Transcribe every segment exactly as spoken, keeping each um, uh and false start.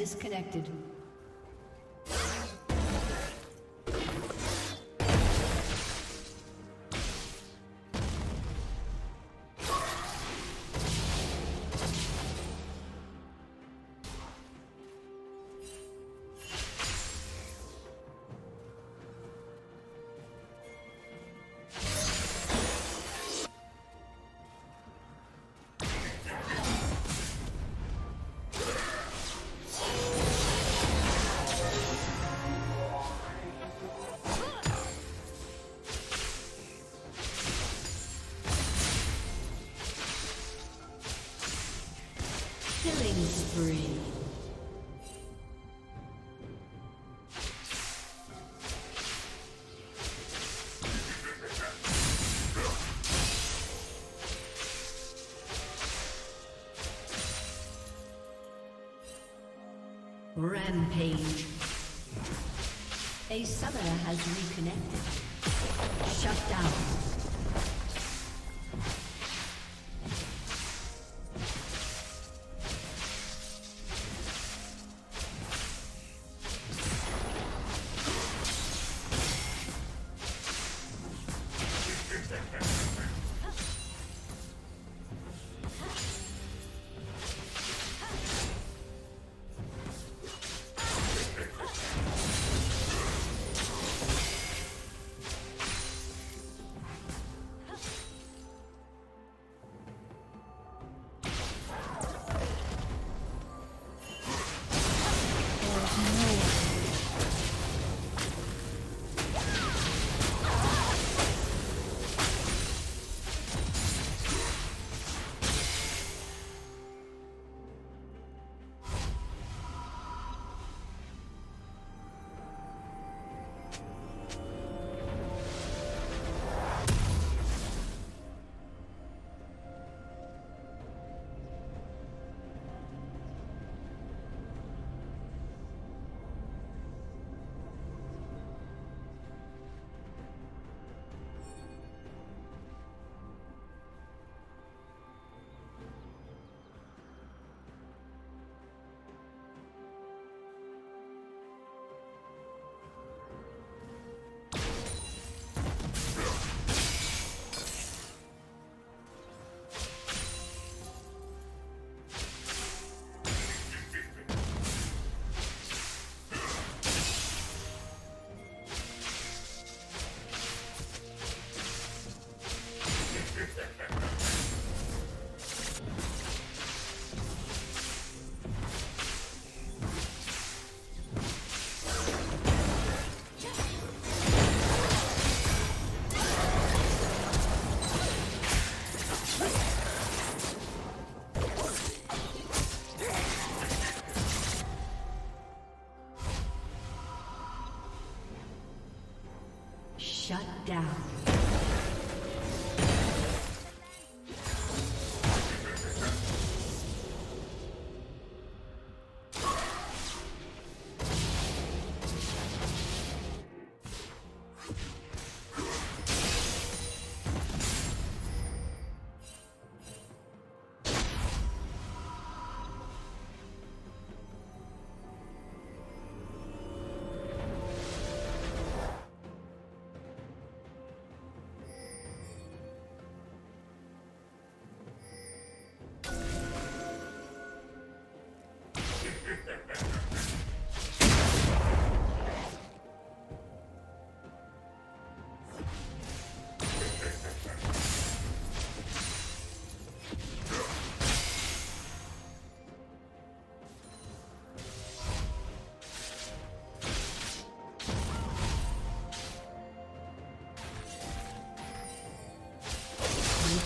disconnected. Killing spree. Rampage. A summoner has reconnected. Shut down. Shut down.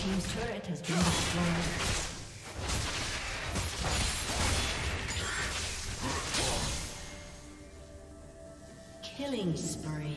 Team's turret has been destroyed. Killing spree.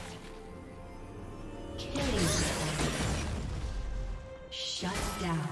Killing spree. Shut down.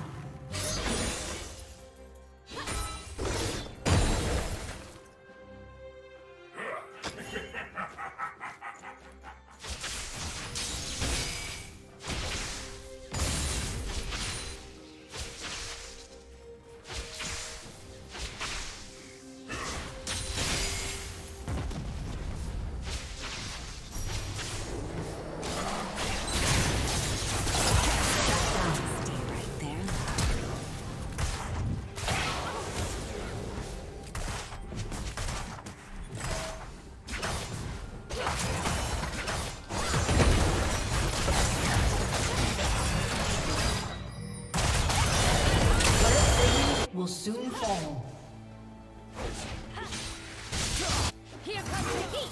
Will soon fall. Here comes the heat.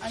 A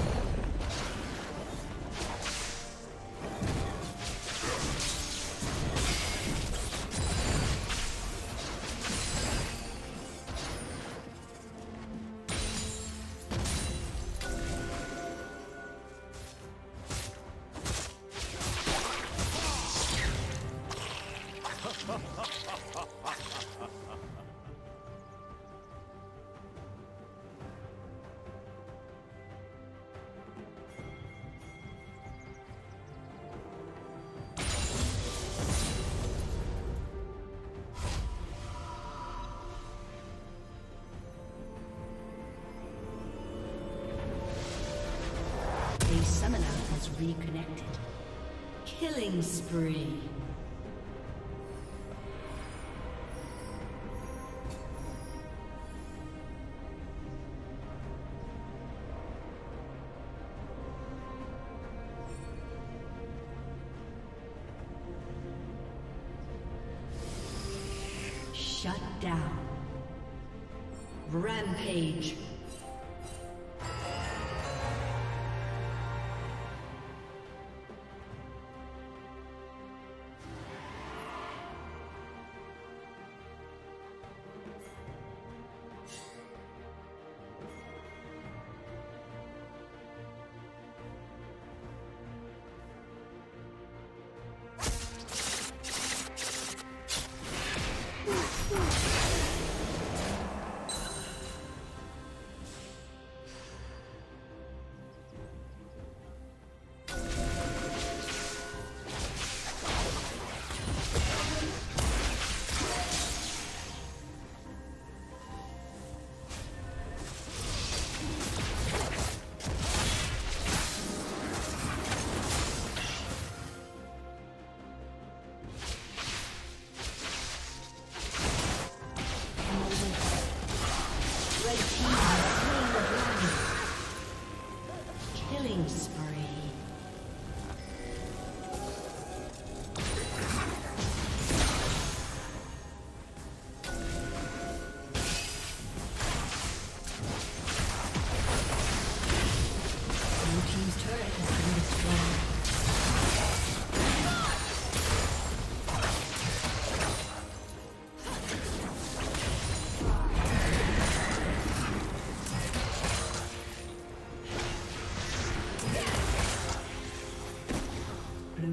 Reconnected. Killing spree. Shut down. Rampage.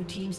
Team's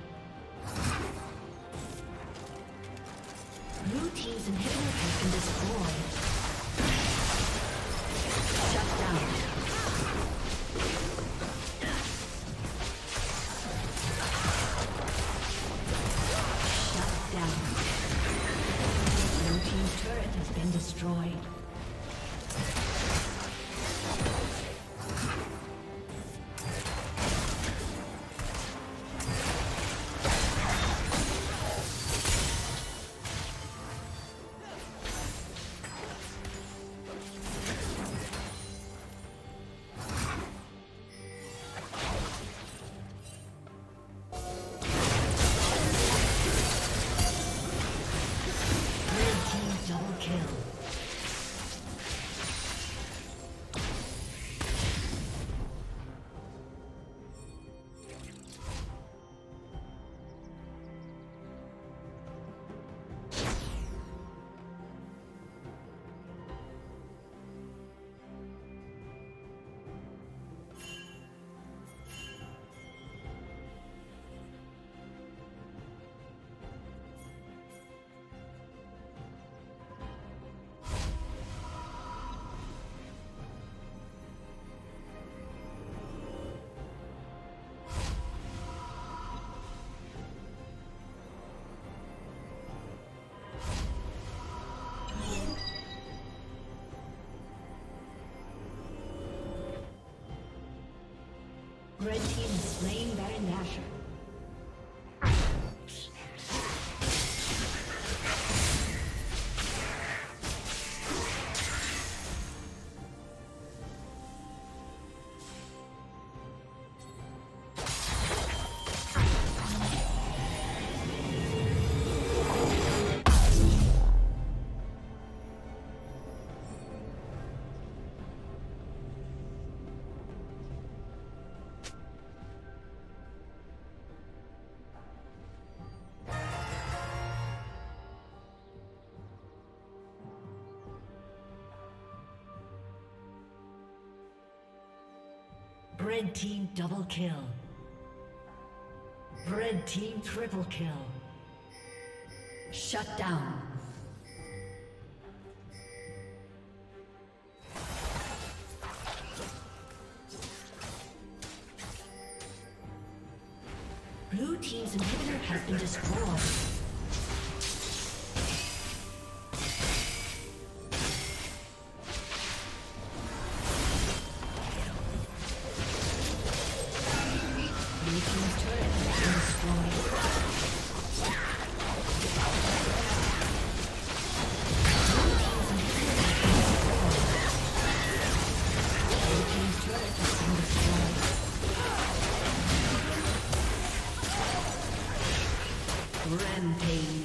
Blue team's inhibitor has been destroyed. Shut down. Shut down. Blue team's turret has been destroyed. Red team is slaying Baron Nashor. Red team double kill. Red team triple kill. Shut down. Blue team's inhibitor has been destroyed. Rampage.